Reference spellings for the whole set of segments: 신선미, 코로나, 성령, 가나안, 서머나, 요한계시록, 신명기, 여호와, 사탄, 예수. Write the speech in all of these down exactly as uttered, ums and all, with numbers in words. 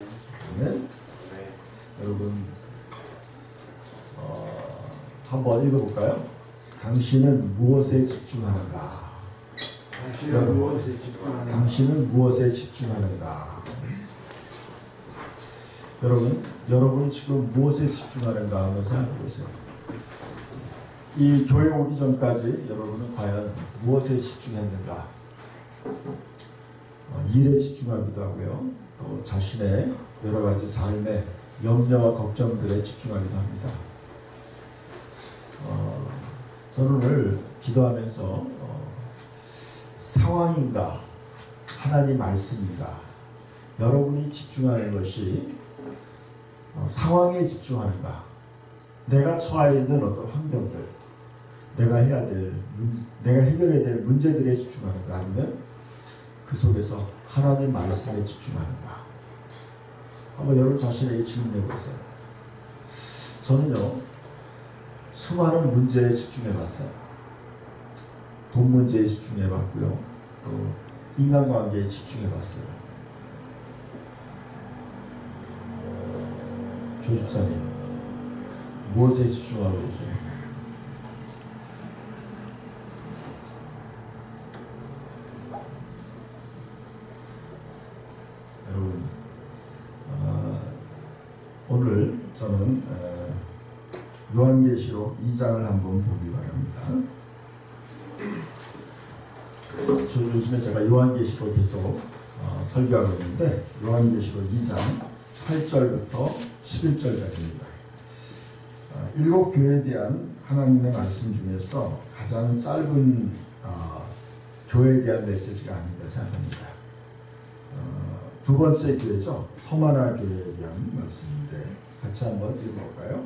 네? 네. 여러분, 어, 한번 읽어볼까요? 당신은 무엇에 집중하는가? 당신은, 여러분, 무엇에 집중하는가? 당신은 무엇에 집중하는가? 여러분, 여러분 지금 무엇에 집중하는가 한번 생각해 보세요. 이 교회 오기 전까지 여러분은 과연 무엇에 집중했는가? 어, 일에 집중하기도 하고요. 또 자신의 여러 가지 삶의 염려와 걱정들에 집중하기도 합니다. 어, 저는 오늘 기도하면서 어, 상황인가 하나님 말씀인가, 여러분이 집중하는 것이 어, 상황에 집중하는가, 내가 처해 있는 어떤 환경들, 내가 해야 될 문제, 내가 해결해야 될 문제들에 집중하는가, 아니면 그 속에서 하나님 말씀에 집중하는가. 한번 여러분 자신에게 질문해보세요. 저는요, 수많은 문제에 집중해봤어요. 돈 문제에 집중해봤고요, 또 인간관계에 집중해봤어요. 조집사님, 무엇에 집중하고 계세요? 오늘 저는 요한계시록 이 장을 한번 보기 바랍니다. 저 요즘에 제가 요한계시록 계속 어, 설교하고 있는데, 요한계시록 이 장 팔 절부터 십일 절까지입니다. 어, 일곱 교회에 대한 하나님의 말씀 중에서 가장 짧은 어, 교회에 대한 메시지가 아닌가 생각합니다. 어, 두 번째 교회죠. 서머나 교회에 대한 말씀인데 같이 한번 읽어볼까요?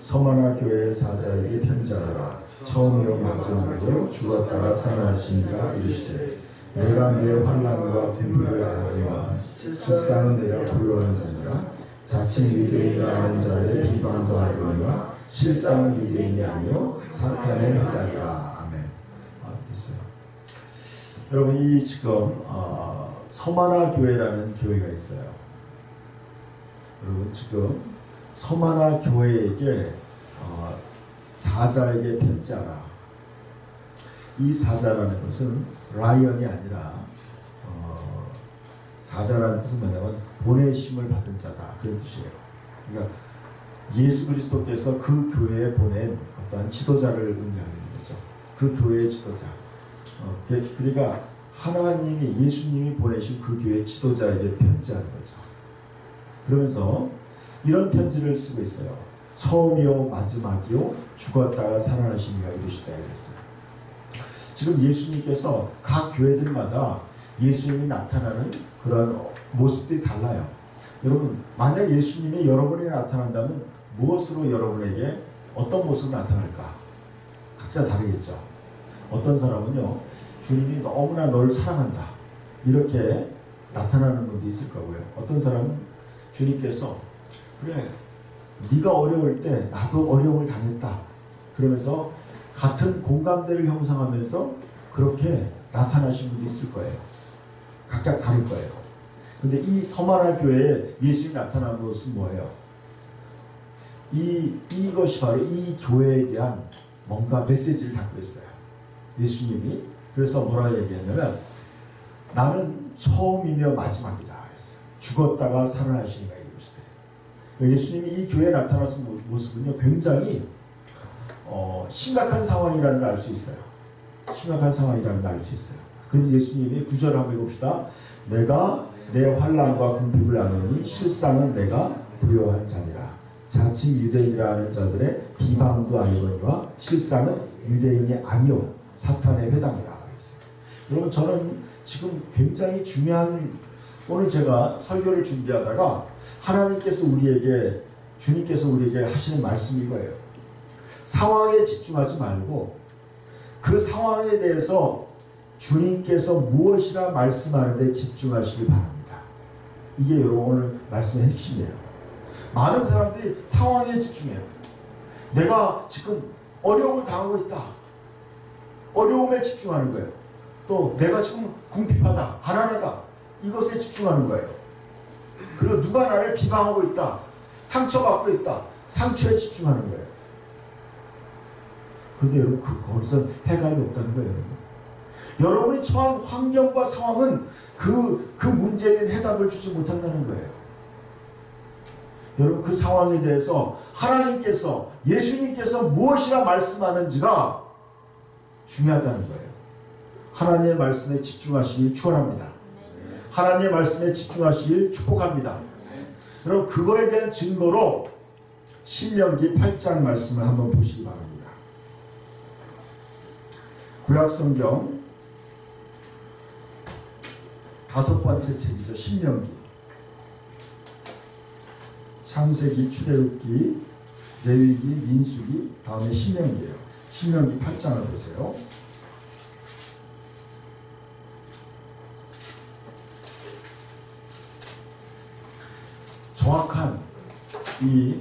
서머나 교회의 사자에게 편지하라. 처음이요 마지막이요 죽었다가 살아나시니까 이르시되, 내가 내 환난과 공포를 아니와 실상은 내가 부유한 자니라. 자칭 유대인이 아는 자의 비방도 알거니와 실상은 유대인이 아니요 사탄의 미달이라. 아멘. 아, 됐어요. 여러분, 이 지금 아, 서머나 교회라는 교회가 있어요. 여러분, 지금 서머나 교회에게 어, 사자에게 편지하라. 이 사자라는 것은 라이언이 아니라 어, 사자라는 뜻은 뭐냐면 보내심을 받은 자다, 그런 뜻이에요. 그러니까 예수 그리스도께서 그 교회에 보낸 어떤 지도자를 의미하는 거죠. 그 교회의 지도자. 어, 그러니까 하나님이, 예수님이 보내신 그 교회 지도자에게 편지하는 거죠. 그러면서 이런 편지를 쓰고 있어요. 처음이요 마지막이요 죽었다가 살아나시니가 이르시다, 이랬어요. 지금 예수님께서 각 교회들마다 예수님이 나타나는 그런 모습들이 달라요. 여러분, 만약 예수님이 여러분에게 나타난다면 무엇으로 여러분에게 어떤 모습으로 나타날까? 각자 다르겠죠. 어떤 사람은요, 주님이 너무나 너를 사랑한다, 이렇게 나타나는 분도 있을 거고요. 어떤 사람은 주님께서, 그래, 네가 어려울 때 나도 어려움을 당했다, 그러면서 같은 공감대를 형성하면서 그렇게 나타나신 분도 있을 거예요. 각자 다를 거예요. 근데 이 서머나 교회에 예수님이 나타난 것은 뭐예요? 이, 이것이 바로 이 교회에 대한 뭔가 메시지를 담고 있어요, 예수님이. 그래서 뭐라 얘기했냐면, 나는 처음이며 마지막이다, 그랬어요. 죽었다가 살아나시니가 이르시되. 예수님이 이 교회에 나타나신 모습은요, 굉장히 어, 심각한 상황이라는 걸 알 수 있어요. 심각한 상황이라는 걸 알 수 있어요. 그런데 예수님이 구 절을 한번 해봅시다. 내가 내 환난과 궁핍을 아느니 실상은 내가 부요한 자니라. 자칭 유대인이라 하는 자들의 비방도 아니거니와 실상은 유대인이 아니오 사탄의 회당이라. 여러분, 저는 지금 굉장히 중요한, 오늘 제가 설교를 준비하다가 하나님께서 우리에게, 주님께서 우리에게 하시는 말씀이 이거예요. 상황에 집중하지 말고 그 상황에 대해서 주님께서 무엇이라 말씀하는데 집중하시길 바랍니다. 이게 여러분 오늘 말씀의 핵심이에요. 많은 사람들이 상황에 집중해요. 내가 지금 어려움을 당하고 있다, 어려움에 집중하는 거예요. 또 내가 지금 궁핍하다, 가난하다, 이것에 집중하는 거예요. 그리고 누가 나를 비방하고 있다, 상처받고 있다, 상처에 집중하는 거예요. 그런데 여러분 그 거기서 해답이 없다는 거예요. 여러분이 처한 환경과 상황은 그, 그 문제에 대한 해답을 주지 못한다는 거예요. 여러분 그 상황에 대해서 하나님께서, 예수님께서 무엇이라 말씀하는지가 중요하다는 거예요. 하나님의 말씀에 집중하시길 추원합니다. 하나님의 말씀에 집중하시길 축복합니다. 여러분 그거에 대한 증거로 신명기 팔 장 말씀을 한번 보시기 바랍니다. 구약성경 다섯 번째 책이죠. 신명기. 창세기, 출애굽기, 레위기, 민수기, 다음에 신명기예요. 신명기 팔 장을 보세요. 정확한 이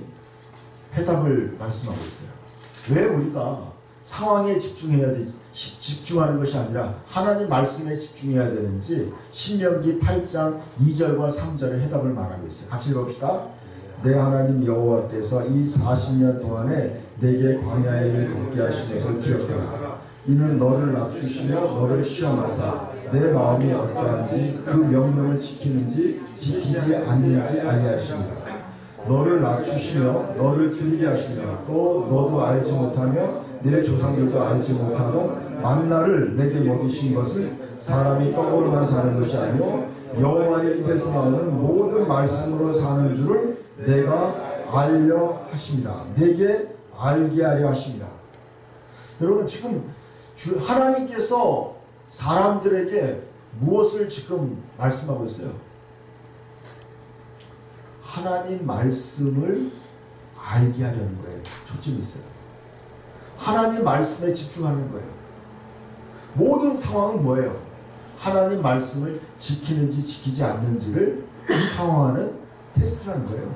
해답을 말씀하고 있어요. 왜 우리가 상황에 집중해야 되지, 집중하는 것이 아니라 하나님 말씀에 집중해야 되는지 신명기 팔 장 이 절과 삼 절의 해답을 말하고 있어요. 같이 읽읍시다. 내 하나님 여호와께서 이 사십 년 동안에 내게 광야의 길을 걷게 하신 것을 기억하라. 이는 너를 낮추시며 너를 시험하사 내 마음이 어떠한지 그 명령을 지키는지 지키지 않는지 아니하십니다. 너를 낮추시며 너를 들리게 하시며 또 너도 알지 못하며 내 조상들도 알지 못하던 만나를 내게 먹이신 것은 사람이 떡으로만 사는 것이 아니오 여호와의 입에서 나오는 모든 말씀으로 사는 줄을 내가 알려 하십니다. 내게 알게 하려 하십니다. 여러분 지금 주 하나님께서 사람들에게 무엇을 지금 말씀하고 있어요? 하나님 말씀을 알게 하려는 거예요. 초점이 있어요. 하나님 말씀에 집중하는 거예요. 모든 상황은 뭐예요? 하나님 말씀을 지키는지 지키지 않는지를 상황하는 테스트라는 거예요.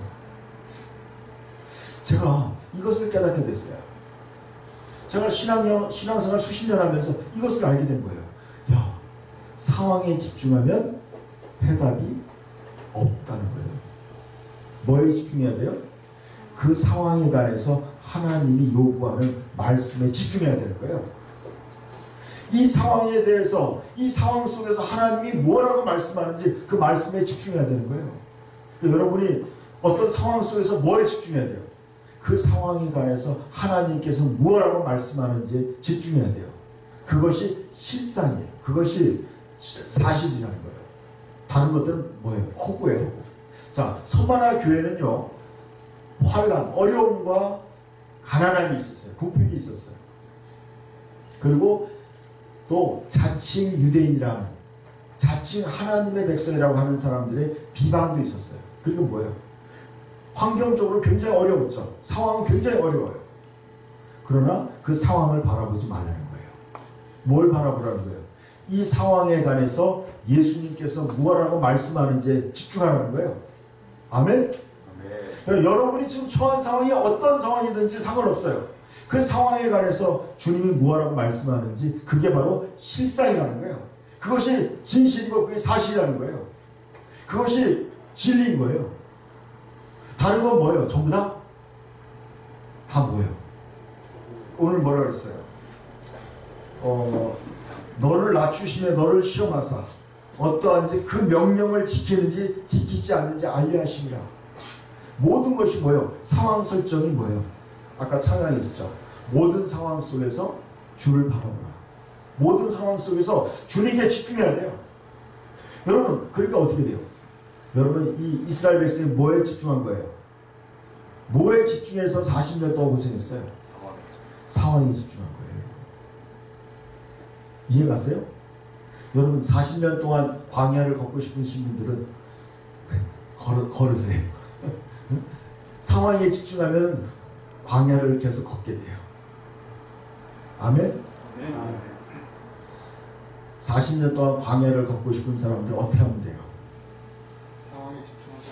제가 이것을 깨닫게 됐어요. 제가 신앙, 신앙생활 수십 년 하면서 이것을 알게 된 거예요. 야, 상황에 집중하면 해답이 없다는 거예요. 뭐에 집중해야 돼요? 그 상황에 관해서 하나님이 요구하는 말씀에 집중해야 되는 거예요. 이 상황에 대해서, 이 상황 속에서 하나님이 뭐라고 말씀하는지 그 말씀에 집중해야 되는 거예요. 그러니까 여러분이 어떤 상황 속에서 뭐에 집중해야 돼요? 그 상황에 관해서 하나님께서 뭐라고 말씀하는지 집중해야 돼요. 그것이 실상이에요. 그것이 사실이라는 거예요. 다른 것들은 뭐예요? 허구예요. 허구. 자, 서머나 교회는요, 환란, 어려움과 가난함이 있었어요. 궁핍이 있었어요. 그리고 또 자칭 유대인이라는, 자칭 하나님의 백성이라고 하는 사람들의 비방도 있었어요. 그리고 뭐예요? 환경적으로 굉장히 어려웠죠. 상황은 굉장히 어려워요. 그러나 그 상황을 바라보지 말라는 거예요. 뭘 바라보라는 거예요? 이 상황에 관해서 예수님께서 무엇이라고 말씀하는지에 집중하라는 거예요. 아멘? 아멘. 여러분이 지금 처한 상황이 어떤 상황이든지 상관없어요. 그 상황에 관해서 주님이 무엇이라고 말씀하는지 그게 바로 실상이라는 거예요. 그것이 진실이고 그게 사실이라는 거예요. 그것이 진리인 거예요. 다른 건 뭐예요? 전부 다? 다 뭐예요? 오늘 뭐라고 그랬어요? 어, 너를 낮추시며 너를 시험하사 어떠한지 그 명령을 지키는지 지키지 않는지 알려 하심이라. 모든 것이 뭐예요? 상황 설정이 뭐예요? 아까 찬양이 있었죠. 모든 상황 속에서 주를 바라보라. 모든 상황 속에서 주님께 집중해야 돼요. 여러분 그러니까 어떻게 돼요? 여러분 이 이스라엘 백성이 뭐에 집중한 거예요? 뭐에 집중해서 사십 년 동안 고생했어요? 상황에 집중한 거예요. 이해가세요? 여러분 사십 년 동안 광야를 걷고 싶으신 분들은 걸, 걸으세요. 상황에 집중하면 광야를 계속 걷게 돼요. 아멘? 네. 사십 년 동안 광야를 걷고 싶은 사람들은 어떻게 하면 돼요? 상황에 집중하세요.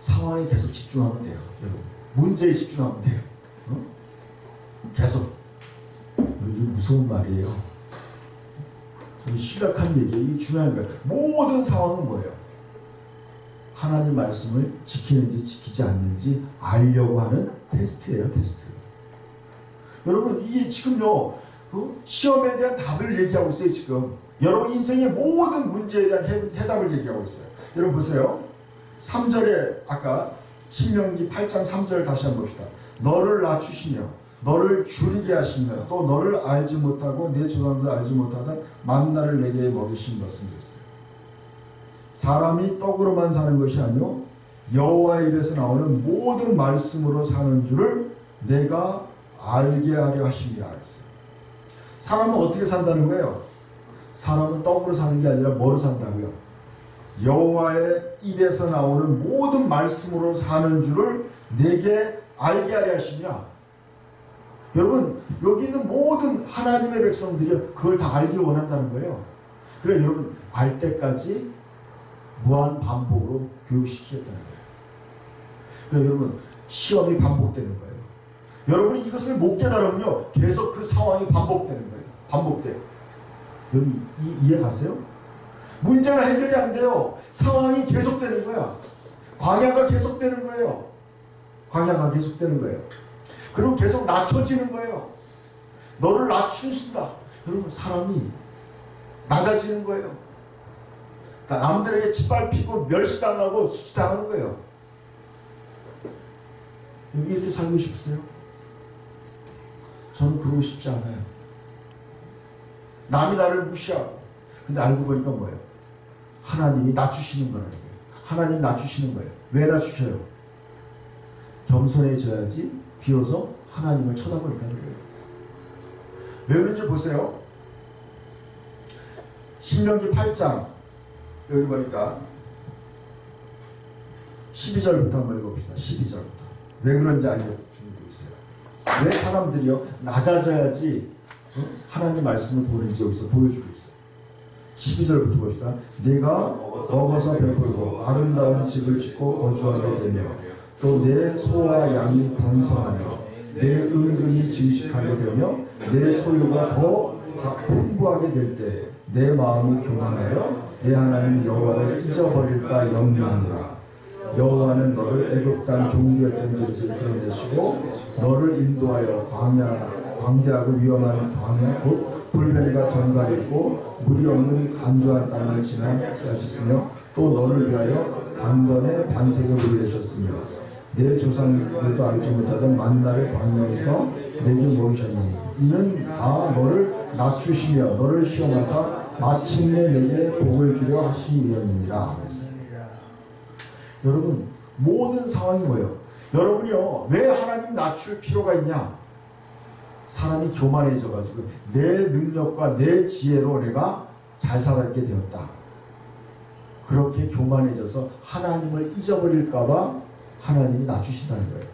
상황에 계속 집중하면 돼요. 여러분 문제에 집중하면 돼요. 어? 계속. 요즘 무서운 말이에요. 심각한 얘기예요. 이 중요한 거예요. 모든 상황은 뭐예요? 하나님 말씀을 지키는지 지키지 않는지 알려고 하는 테스트예요. 테스트. 여러분 이게 지금요 그 시험에 대한 답을 얘기하고 있어요. 지금 여러분 인생의 모든 문제에 대한 해답을 얘기하고 있어요. 여러분 보세요. 삼 절에 아까 신명기 팔 장 삼 절 다시 한번 봅시다. 너를 낮추시며 너를 줄이게 하시며 또 너를 알지 못하고 내 조상도 알지 못하던 만나를 내게 먹이신 것은 됐어요. 사람이 떡으로만 사는 것이 아니오 여호와의 입에서 나오는 모든 말씀으로 사는 줄을 내가 알게 하려 하심이라 그랬어요. 사람은 어떻게 산다는 거예요? 사람은 떡으로 사는 게 아니라 뭐로 산다고요? 여호와의 입에서 나오는 모든 말씀으로 사는 줄을 내게 알게 하려 하심이라. 여러분 여기 있는 모든 하나님의 백성들이 그걸 다 알기 원한다는 거예요. 그래 여러분 알 때까지 무한 반복으로 교육시키겠다는 거예요. 그러니까 여러분 시험이 반복되는 거예요. 여러분이 이것을 못 깨달으면요 계속 그 상황이 반복되는 거예요. 반복돼요. 여러분 이, 이해가세요? 문제가 해결이 안 돼요. 상황이 계속되는 거야. 광야가 계속되는 거예요. 광야가 계속되는 거예요. 그리고 계속 낮춰지는 거예요. 너를 낮추신다. 여러분 사람이 낮아지는 거예요. 남들에게 짓밟히고 멸시당하고 수치당하는 거예요. 이렇게 살고 싶으세요? 저는 그러고 싶지 않아요. 남이 나를 무시하고. 근데 알고 보니까 뭐예요? 하나님이 낮추시는 거라는 거예요. 하나님이 낮추시는 거예요. 왜 낮추셔요? 겸손해져야지 비로소 하나님을 쳐다보니까는 거예요. 왜 그런지 보세요. 신명기 팔 장 여기 보니까 십이 절부터 한번 읽어봅시다. 십이 절부터. 왜 그런지 알려주는 게 있어요. 왜 사람들이요 낮아져야지 하나님의 말씀을 보는지 여기서 보여주고 있어요. 십이 절부터 봅시다. 네가 먹어서 배불고 아름다운 집을 짓고 거주하게 되며 또 내 소와 양이 번성하며 내 은근히 증식하게 되며 내 소유가 더 풍부하게 될 때 내 마음이 교만하여 내 하나님 여호와를 잊어버릴까 염려하노라. 여호와는 너를 애굽 땅 종기였던 곳에서 드러내시고 너를 인도하여 광야 광대하고 위험한 광야 곧 불변과 전갈이 있고 물이 없는 간조한 땅을 지나게 하셨으며 또 너를 위하여 강건의 반석을 물리셨으며 내 조상들도 알지 못하던 만나를 광야에서 내게 모으셨니 이는 다 너를 낮추시며 너를 시험하사 마침내 내게 복을 주려 하시니라. 여러분 모든 상황이 뭐예요? 여러분이요 왜 하나님 낮출 필요가 있냐? 사람이 교만해져가지고 내 능력과 내 지혜로 내가 잘 살았게 되었다. 그렇게 교만해져서 하나님을 잊어버릴까봐 하나님이 낮추신다는 거예요.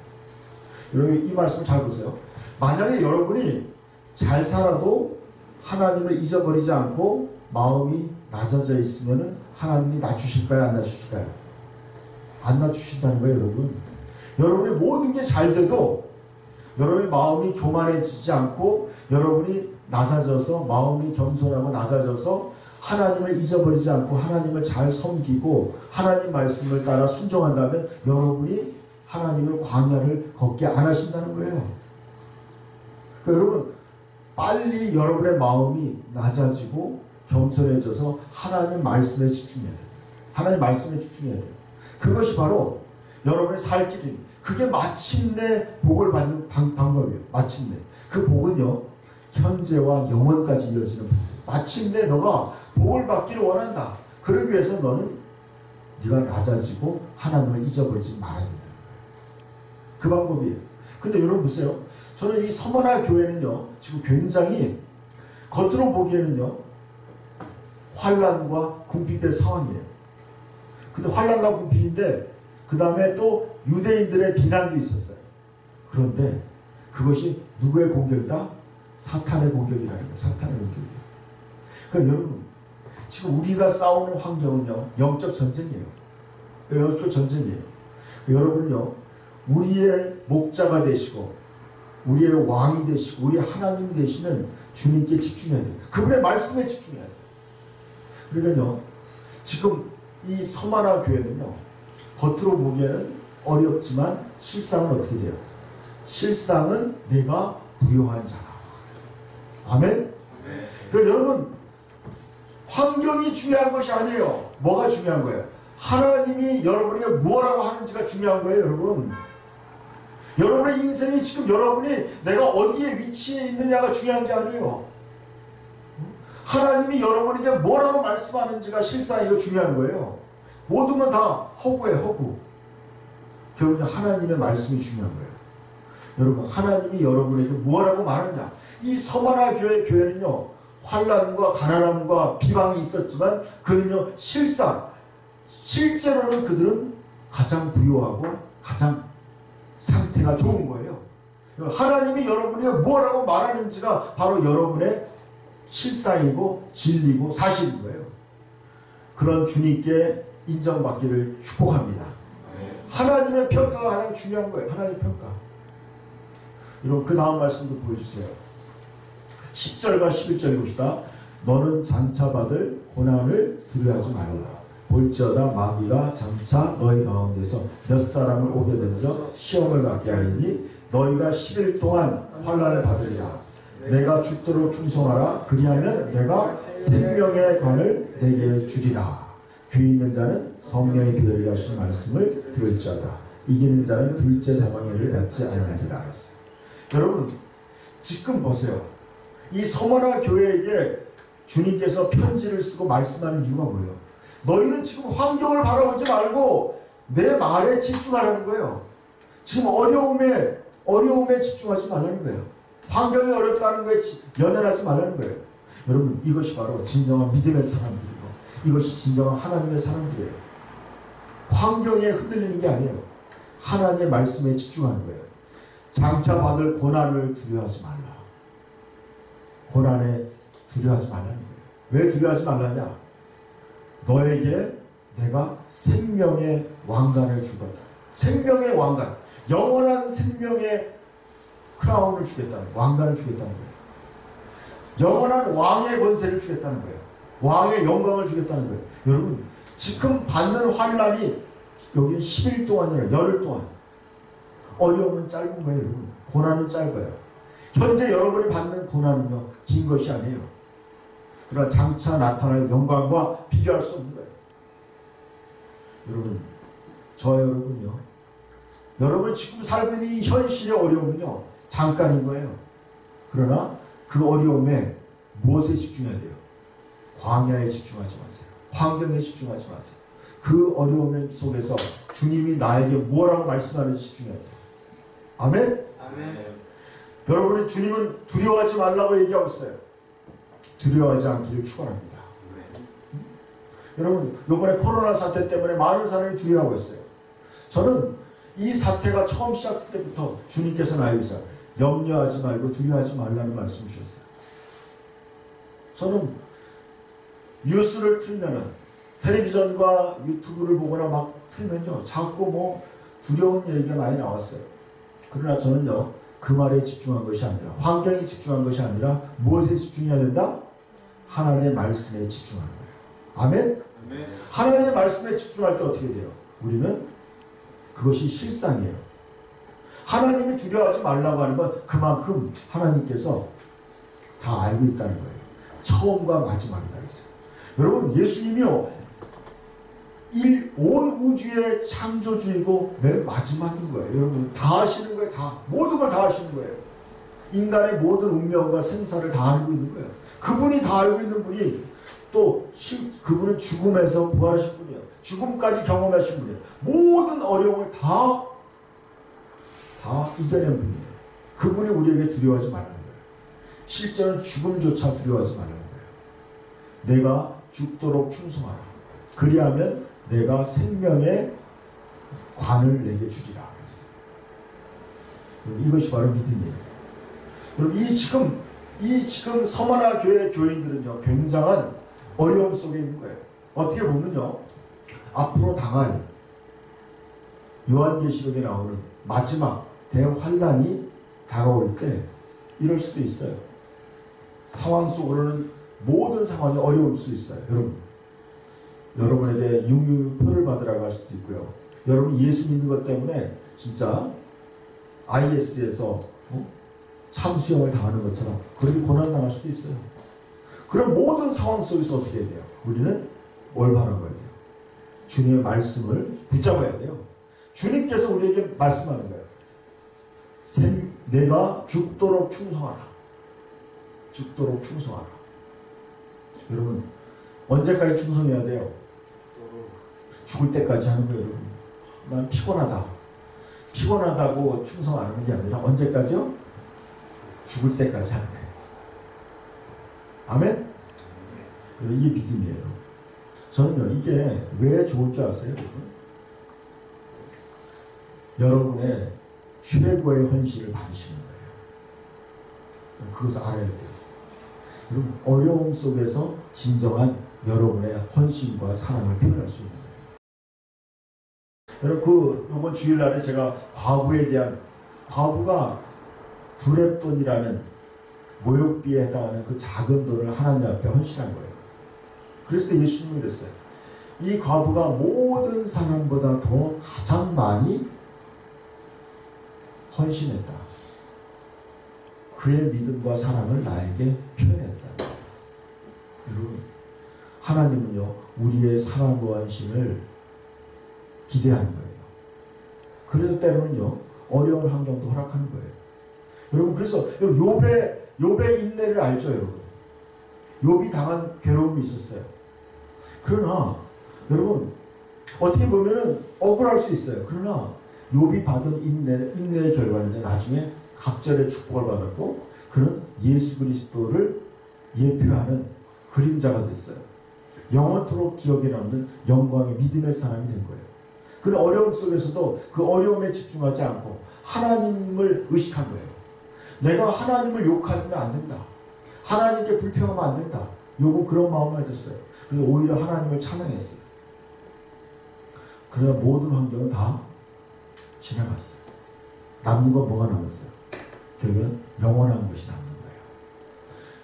여러분 이 말씀 잘 보세요. 만약에 여러분이 잘 살아도 하나님을 잊어버리지 않고 마음이 낮아져 있으면 하나님이 낮추실까요? 안 낮추실까요? 안 낮추신다는 거예요. 여러분 여러분의 모든 게 잘 돼도 여러분의 마음이 교만해지지 않고 여러분이 낮아져서 마음이 겸손하고 낮아져서 하나님을 잊어버리지 않고 하나님을 잘 섬기고 하나님 말씀을 따라 순종한다면 여러분이 하나님을 광야를 걷게 안 하신다는 거예요. 그러니까 여러분 빨리 여러분의 마음이 낮아지고 겸손해져서 하나님 말씀에 집중해야 돼요. 하나님 말씀에 집중해야 돼요. 그것이 바로 여러분의 살 길입니다. 그게 마침내 복을 받는 방, 방법이에요. 마침내. 그 복은요. 현재와 영원까지 이어지는 복. 마침내 너가 복을 받기를 원한다. 그러기 위해서 너는 네가 낮아지고 하나님을 잊어버리지 말아야 된다. 그 방법이에요. 근데 여러분 보세요. 저는 이 서머나 교회는요. 지금 굉장히 겉으로 보기에는요. 환란과 궁핍의 상황이에요. 근데 환란과 궁핍인데 그 다음에 또 유대인들의 비난도 있었어요. 그런데 그것이 누구의 공격이다? 사탄의 공격이라는 거예요. 사탄의 공격이에요. 그러니까 여러분 지금 우리가 싸우는 환경은요. 영적 전쟁이에요. 영적 전쟁이에요. 여러분요. 우리의 목자가 되시고 우리의 왕이 되시고 우리의 하나님 되시는 주님께 집중해야 돼요. 그분의 말씀에 집중해야 돼요. 그러니까요. 지금 이 서머나 교회는요. 겉으로 보기에는 어렵지만 실상은 어떻게 돼요? 실상은 내가 부요한 자라. 아멘? 네. 그럼 여러분, 환경이 중요한 것이 아니에요. 뭐가 중요한 거예요? 하나님이 여러분에게 뭐라고 하는지가 중요한 거예요, 여러분. 여러분의 인생이 지금 여러분이 내가 어디에 위치해 있느냐가 중요한 게 아니에요. 하나님이 여러분에게 뭐라고 말씀하는지가 실상 이거 중요한 거예요. 모든 건 다 허구예요, 허구. 결국 하나님의 말씀이 중요한 거예요. 여러분, 하나님이 여러분에게 뭐라고 말하냐. 이 서머나 교회 교회는요, 환난과 가난함과 비방이 있었지만 그는요, 실상 실제로는 그들은 가장 부유하고 가장 상태가 좋은 거예요. 하나님이 여러분에게 뭐라고 말하는지가 바로 여러분의 실상이고 진리고 사실인 거예요. 그런 주님께 인정받기를 축복합니다. 하나님의 평가가 가장 중요한 거예요. 하나님의 평가. 여러분, 그 다음 말씀도 보여주세요. 십 절과 십일 절 봅시다. 너는 장차 받을 고난을 두려워하지 말라. 볼지어다 마귀가 장차 너희 가운데서 몇 사람을 오게 되어 시험을 받게 하리니 너희가 십 일 동안 환난을 받으리라. 내가 죽도록 충성하라. 그리하면 내가 생명의 관을 내게 주리라. 귀 있는 자는 성령의 비결이 하신 말씀을 들을지어다. 이기는 자는 둘째 사망의를 낳지 아니하리라. 여러분, 지금 보세요. 이 서머나 교회에게 주님께서 편지를 쓰고 말씀하는 이유가 뭐예요? 너희는 지금 환경을 바라보지 말고 내 말에 집중하라는 거예요. 지금 어려움에 어려움에 집중하지 말라는 거예요. 환경이 어렵다는 거에 연연하지 말라는 거예요. 여러분, 이것이 바로 진정한 믿음의 사람들이고 이것이 진정한 하나님의 사람들이에요. 환경에 흔들리는 게 아니에요. 하나님의 말씀에 집중하는 거예요. 장차 받을 고난을 두려워하지 말라. 고난에 두려워하지 말라는 거예요. 왜 두려워하지 말라냐? 너에게 내가 생명의 왕관을 주겠다. 생명의 왕관, 영원한 생명의 크라운을 주겠다는 거예요. 왕관을 주겠다는 거예요. 영원한 왕의 권세를 주겠다는 거예요. 왕의 영광을 주겠다는 거예요. 여러분, 지금 받는 환난이 여기 십 일 동안이나 열흘 동안, 어려움은 짧은 거예요. 여러분, 고난은 짧아요. 현재 여러분이 받는 고난은요, 긴 것이 아니에요. 그러나 장차 나타날 영광과 비교할 수 없는 거예요. 여러분, 저 여러분이요, 여러분 지금 살고 있는 이 현실의 어려움은요, 잠깐인 거예요. 그러나 그 어려움에 무엇에 집중해야 돼요? 광야에 집중하지 마세요. 환경에 집중하지 마세요. 그 어려움 속에서 주님이 나에게 뭐라고 말씀하는지 집중해야 돼요. 아멘? 아멘. 여러분이 주님은 두려워하지 말라고 얘기하고 있어요. 두려워하지 않기를 축원합니다. 네. 여러분, 이번에 코로나 사태 때문에 많은 사람이 두려워하고 있어요. 저는 이 사태가 처음 시작될 때부터 주님께서 나에게서 염려하지 말고 두려워하지 말라는 말씀을 주셨어요. 저는 뉴스를 틀면은 텔레비전과 유튜브를 보거나 막 틀면요, 자꾸 뭐 두려운 얘기가 많이 나왔어요. 그러나 저는요, 그 말에 집중한 것이 아니라, 환경에 집중한 것이 아니라 무엇에 집중해야 된다? 하나님의 말씀에 집중하는 거예요. 아멘? 아멘. 하나님의 말씀에 집중할 때 어떻게 돼요? 우리는 그것이 실상이에요. 하나님이 두려워하지 말라고 하는 건 그만큼 하나님께서 다 알고 있다는 거예요. 처음과 마지막이다 그랬어요. 여러분, 예수님이요, 일, 온 우주의 창조주이고 맨 마지막인 거예요. 여러분, 다 아시는 거예요. 다, 모든 걸 다 아시는 거예요. 인간의 모든 운명과 생사를 다 알고 있는 거예요. 그분이 다 알고 있는 분이, 또 그분은 죽음에서 부활하신 분이에요. 죽음까지 경험하신 분이에요. 모든 어려움을 다, 다 이겨낸 분이에요. 그분이 우리에게 두려워하지 말라는 거예요. 실제는 죽음조차 두려워하지 말라는 거예요. 내가 죽도록 충성하라. 그리하면 내가 생명의 관을 내게 주리라 그랬어요. 이것이 바로 믿음이에요. 여러분, 이 지금 이 지금 서머나 교회 교인들은요, 굉장한 어려움 속에 있는 거예요. 어떻게 보면요, 앞으로 당할 요한계시록에 나오는 마지막 대환난이 다가올 때 이럴 수도 있어요. 상황 속으로는 모든 상황이 어려울 수 있어요. 여러분, 여러분에게 육류표를 받으라고 할 수도 있고요. 여러분 예수 믿는 것 때문에 진짜 아이에스에서 어? 참수형을 당하는 것처럼 그렇게 고난을 당할 수도 있어요. 그런 모든 상황 속에서 어떻게 해야 돼요? 우리는 뭘 바라봐야 돼요? 주님의 말씀을 붙잡아야 돼요. 주님께서 우리에게 말씀하는 거예요. 생, 내가 죽도록 충성하라. 죽도록 충성하라. 여러분 언제까지 충성해야 돼요? 죽을 때까지 하는 거예요. 여러분. 난 피곤하다. 피곤하다고 충성 안 하는 게 아니라 언제까지요? 죽을 때까지 하는 거예요. 아멘? 그리고 이게 믿음이에요. 저는요. 이게 왜 좋을 줄 아세요? 여러분? 여러분의 최고의 헌신을 받으시는 거예요. 그것을 알아야 돼요. 여러분 어려움 속에서 진정한 여러분의 헌신과 사랑을 표현할 수 있는 거예요. 여러분 그 이번 주일날에 제가 과부에 대한 과부가 두랩돈이라는 모욕비에 해당하는 그 작은 돈을 하나님 앞에 헌신한 거예요. 그래서 예수님이 그랬어요. 이 과부가 모든 사람보다 더 가장 많이 헌신했다. 그의 믿음과 사랑을 나에게 표현했다. 여러분 하나님은요 우리의 사랑과 헌신을 기대하는 거예요. 그래서 때로는요 어려운 환경도 허락하는 거예요. 여러분 그래서 욥의 욥의 인내를 알죠 여러분. 욥이 당한 괴로움이 있었어요. 그러나 여러분 어떻게 보면은 억울할 수 있어요. 그러나 욥이 받은 인내, 인내의 결과는 나중에 갑절의 축복을 받았고 그는 예수 그리스도를 예표하는 그림자가 됐어요. 영원토록 기억에 남는 영광의 믿음의 사람이 된 거예요. 그는 어려움 속에서도 그 어려움에 집중하지 않고 하나님을 의식한 거예요. 내가 하나님을 욕하면 안 된다. 하나님께 불평하면 안 된다. 요거 그런 마음을 가졌어요. 그래서 오히려 하나님을 찬양했어요. 그러나 모든 환경은 다 지나갔어요. 남는 건 뭐가 남았어요? 결국은 영원한 것이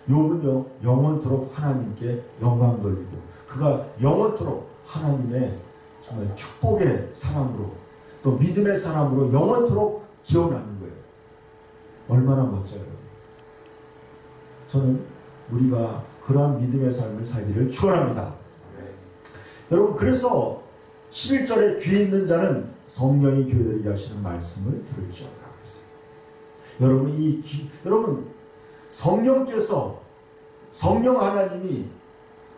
남는 거예요. 욥은요 영원토록 하나님께 영광 돌리고 그가 영원토록 하나님의 정말 축복의 사람으로 또 믿음의 사람으로 영원토록 기억나는 거예요. 얼마나 멋져요. 저는 우리가 그러한 믿음의 삶을 살기를 축원합니다. 네. 여러분 그래서 십일 절에 귀 있는 자는 성령이 교회들에게 하시는 말씀을 들을지어다. 여러분 이 귀, 여러분 성령께서 성령 하나님이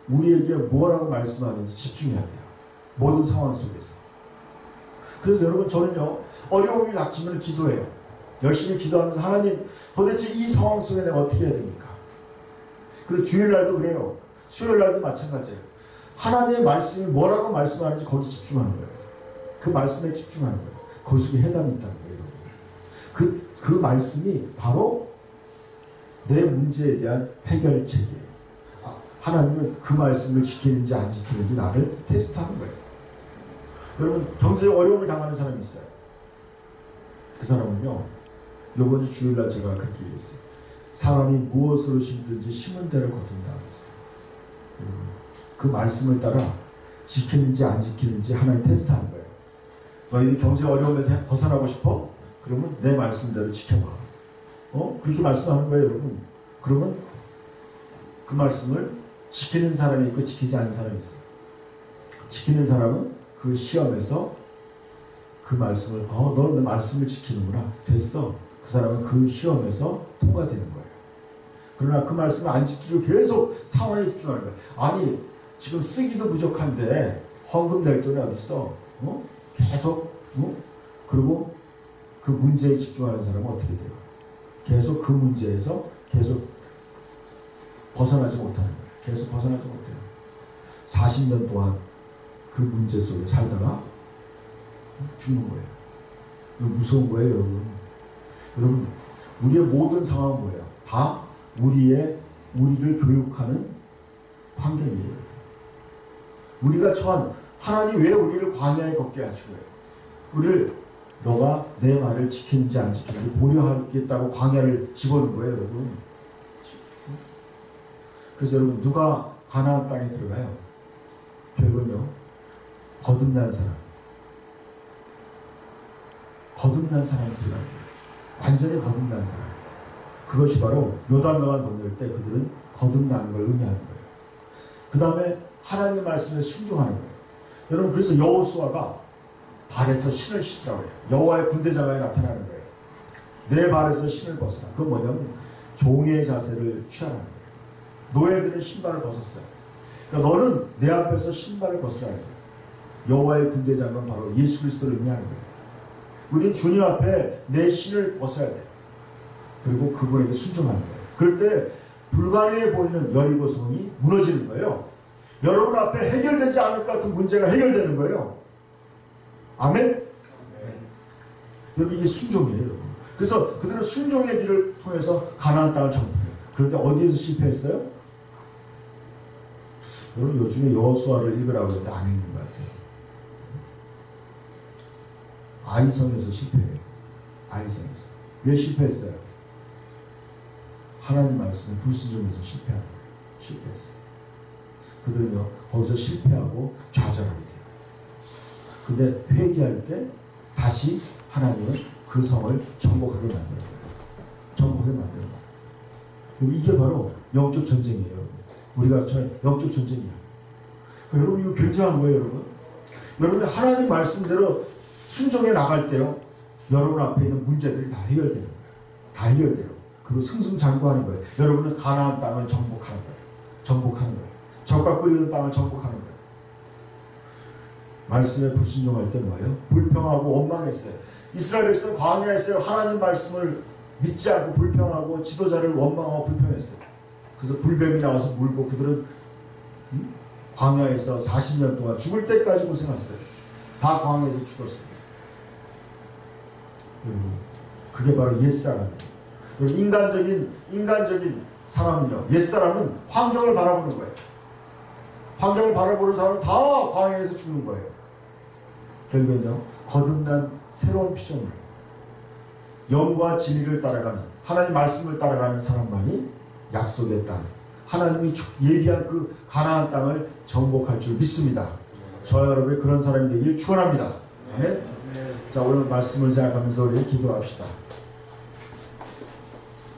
우리에게 뭐라고 말씀하는지 집중해야 돼요. 모든 상황 속에서. 그래서 여러분 저는요 어려움이 닥치면 기도해요. 열심히 기도하면서 하나님 도대체 이 상황 속에 내가 어떻게 해야 됩니까? 그리고 주일날도 그래요. 수요일날도 마찬가지예요. 하나님의 말씀이 뭐라고 말씀하는지 거기 집중하는 거예요. 그 말씀에 집중하는 거예요. 거기에 해답이 있다는 거예요. 그, 그 말씀이 바로 내 문제에 대한 해결책이에요. 아, 하나님은 그 말씀을 지키는지 안 지키는지 나를 테스트하는 거예요. 여러분 경제적 어려움을 당하는 사람이 있어요. 그 사람은요. 요번 주 주일날 제가 그렇게 얘기했어요. 사람이 무엇으로 심든지 심은 대로 거둔다고 했어요. 여러분, 그 말씀을 따라 지키는지 안 지키는지 하나님 테스트하는 거예요. 너희들 경제 어려움에서 벗어나고 싶어? 그러면 내 말씀대로 지켜봐. 어? 그렇게 말씀하는 거예요, 여러분. 그러면 그 말씀을 지키는 사람이 있고 지키지 않는 사람이 있어요. 지키는 사람은 그 시험에서 그 말씀을 어, 너는 내 말씀을 지키는구나. 됐어. 그 사람은 그 시험에서 통과되는 거예요. 그러나 그 말씀을 안 지키고 계속 상황에 집중하는 거예요. 아니, 지금 쓰기도 부족한데 헌금 낼 돈이 어딨어? 어? 계속 어? 그리고 그 문제에 집중하는 사람은 어떻게 돼요? 계속 그 문제에서 계속 벗어나지 못하는 거예요. 계속 벗어나지 못해요. 사십 년 동안 그 문제 속에 살다가 죽는 거예요. 이거 무서운 거예요, 여러분. 여러분, 우리의 모든 상황은 뭐예요? 다 우리의 우리를 교육하는 환경이에요. 우리가 처한 하나님 왜 우리를 광야에 걷게 하시고요? 우리를 너가 내 말을 지키는지 안 지키는지 보려하겠다고 광야를 집어넣은 거예요, 여러분. 그래서 여러분 누가 가나안 땅에 들어가요? 결국은요 거듭난 사람, 거듭난 사람이 들어가는 거예요. 완전히 거듭난 사람. 그것이 바로 요단강을 건널 때 그들은 거듭나는 걸 의미하는 거예요. 그 다음에 하나님의 말씀에 순종하는 거예요. 여러분, 그래서 여호수아가 발에서 신을 씻으라고 해요. 여호와의 군대장에 나타나는 거예요. 내 발에서 신을 벗어라. 그건 뭐냐면 종의 자세를 취하는 거예요. 노예들은 신발을 벗었어요. 그러니까 너는 내 앞에서 신발을 벗어야 돼. 여호와의 군대장은 바로 예수 그리스도를 의미하는 거예요. 우리는 주님 앞에 내 신을 벗어야 돼요. 그리고 그분에게 순종하는 거예요. 그럴 때 불가능해 보이는 여리고성이 무너지는 거예요. 여러분 앞에 해결되지 않을 것 같은 문제가 해결되는 거예요. 아멘? 아멘. 여러분, 이게 순종이에요. 여러분. 그래서 그들은 순종의 길을 통해서 가나안 땅을 정복해요. 그런데 어디에서 실패했어요? 여러분, 요즘에 여호수아를 읽으라고 했는데 안 읽는 것 같아요. 아이성에서 실패해요. 아이성에서. 왜 실패했어요? 하나님 말씀을 불순종해서 실패한 거예요. 실패했어요. 그들은요, 거기서 실패하고 좌절하게 돼요. 근데 회개할 때 다시 하나님은 그 성을 정복하게 만들어요. 정복하게 만들어요. 이게 바로 영적 전쟁이에요. 우리가 저 영적 전쟁이야. 여러분, 이거 굉장한 거예요, 여러분. 여러분이 하나님 말씀대로 순종해 나갈 때요, 여러분 앞에 있는 문제들이 다 해결되는 거예요. 다 해결돼요. 그리고 승승장구하는 거예요. 여러분은 가나안 땅을 정복하는 거예요. 정복하는 거예요. 적과 끌리는 땅을 정복하는 거예요. 말씀에 불순종할 때 뭐예요? 불평하고 원망했어요. 이스라엘 백성은 광야에서 하나님 말씀을 믿지 않고 불평하고 지도자를 원망하고 불평했어요. 그래서 불뱀이 나와서 물고 그들은 음? 광야에서 사십 년 동안 죽을 때까지 고생했어요. 다 광야에서 죽었어요. 음, 그게 바로 옛사람이에요. 인간적인 인간적인 사람은요, 옛사람은 환경을 바라보는 거예요. 환경을 바라보는 사람은 다 광야에서 죽는 거예요. 결국은요, 거듭난 새로운 피조물, 영과 진리를 따라가는, 하나님 말씀을 따라가는 사람만이 약속의 땅, 하나님이 얘기한 그 가나안 땅을 정복할 줄 믿습니다. 저와 여러분이 그런 사람이 되길 축원합니다. 아멘. 자, 오늘 말씀을 생각하면서 우리 기도합시다.